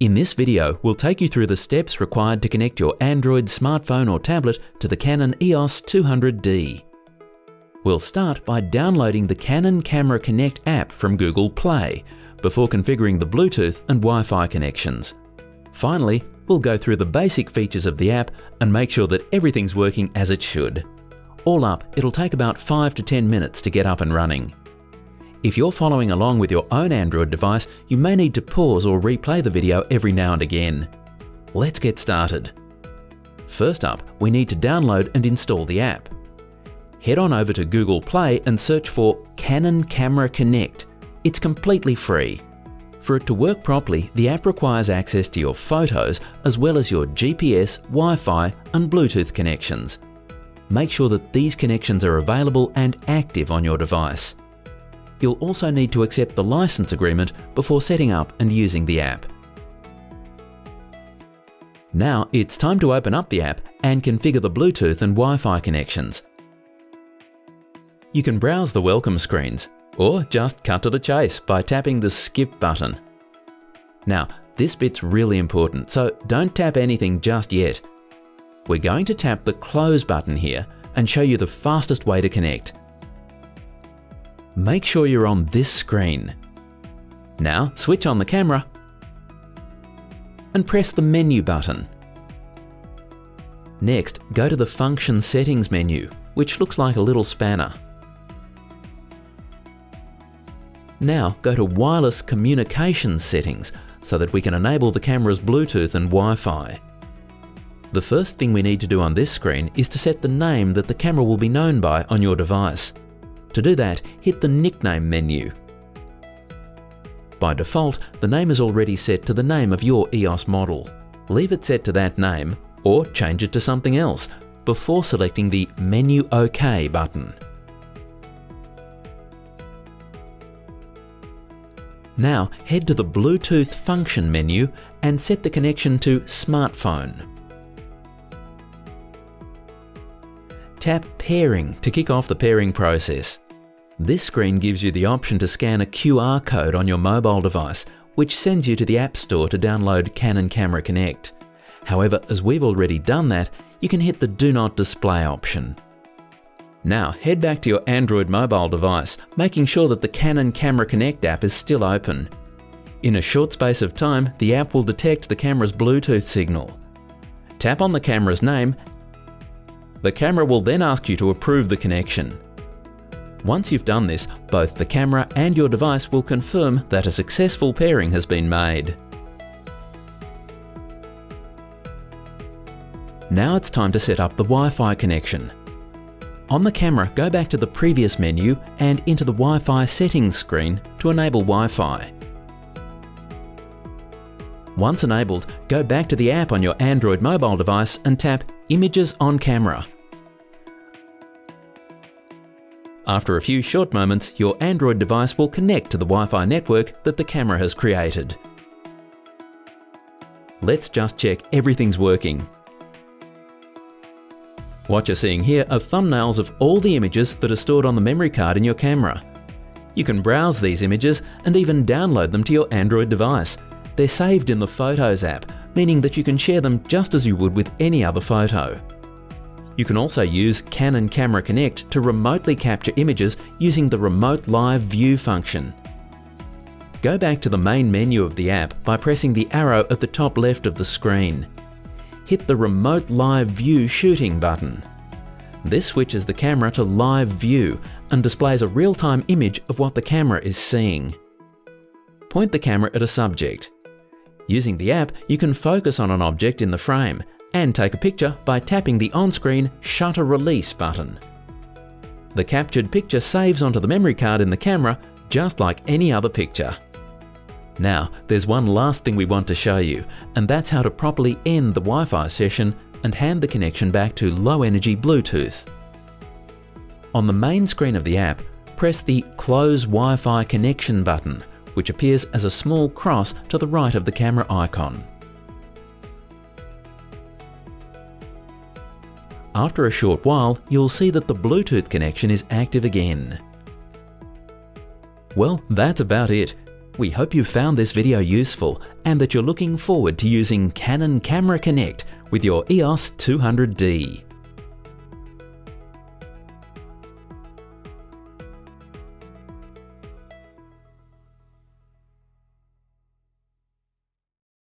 In this video, we'll take you through the steps required to connect your Android smartphone or tablet to the Canon EOS 200D. We'll start by downloading the Canon Camera Connect app from Google Play before configuring the Bluetooth and Wi-Fi connections. Finally, we'll go through the basic features of the app and make sure that everything's working as it should. All up, it'll take about 5 to 10 minutes to get up and running. If you're following along with your own Android device, you may need to pause or replay the video every now and again. Let's get started. First up, we need to download and install the app. Head on over to Google Play and search for Canon Camera Connect. It's completely free. For it to work properly, the app requires access to your photos as well as your GPS, Wi-Fi and Bluetooth connections. Make sure that these connections are available and active on your device. You'll also need to accept the license agreement before setting up and using the app. Now it's time to open up the app and configure the Bluetooth and Wi-Fi connections. You can browse the welcome screens or just cut to the chase by tapping the skip button. Now, this bit's really important, so don't tap anything just yet. We're going to tap the close button here and show you the fastest way to connect. Make sure you're on this screen. Now switch on the camera and press the menu button. Next, go to the function settings menu, which looks like a little spanner. Now go to wireless communications settings so that we can enable the camera's Bluetooth and Wi-Fi. The first thing we need to do on this screen is to set the name that the camera will be known by on your device. To do that, hit the nickname menu. By default, the name is already set to the name of your EOS model. Leave it set to that name or change it to something else before selecting the Menu OK button. Now head to the Bluetooth function menu and set the connection to smartphone. Tap Pairing to kick off the pairing process. This screen gives you the option to scan a QR code on your mobile device, which sends you to the App Store to download Canon Camera Connect. However, as we've already done that, you can hit the Do Not Display option. Now head back to your Android mobile device, making sure that the Canon Camera Connect app is still open. In a short space of time, the app will detect the camera's Bluetooth signal. Tap on the camera's name. The camera will then ask you to approve the connection. Once you've done this, both the camera and your device will confirm that a successful pairing has been made. Now it's time to set up the Wi-Fi connection. On the camera, go back to the previous menu and into the Wi-Fi settings screen to enable Wi-Fi. Once enabled, go back to the app on your Android mobile device and tap Images on Camera. After a few short moments, your Android device will connect to the Wi-Fi network that the camera has created. Let's just check everything's working. What you're seeing here are thumbnails of all the images that are stored on the memory card in your camera. You can browse these images and even download them to your Android device. They're saved in the Photos app, meaning that you can share them just as you would with any other photo. You can also use Canon Camera Connect to remotely capture images using the remote Live View function. Go back to the main menu of the app by pressing the arrow at the top left of the screen. Hit the Remote Live View Shooting button. This switches the camera to Live View and displays a real-time image of what the camera is seeing. Point the camera at a subject. Using the app, you can focus on an object in the frame and take a picture by tapping the on-screen Shutter Release button. The captured picture saves onto the memory card in the camera just like any other picture. Now, there's one last thing we want to show you, and that's how to properly end the Wi-Fi session and hand the connection back to low-energy Bluetooth. On the main screen of the app, press the Close Wi-Fi Connection button, which appears as a small cross to the right of the camera icon. After a short while, you'll see that the Bluetooth connection is active again. Well, that's about it. We hope you found this video useful and that you're looking forward to using Canon Camera Connect with your EOS 200D.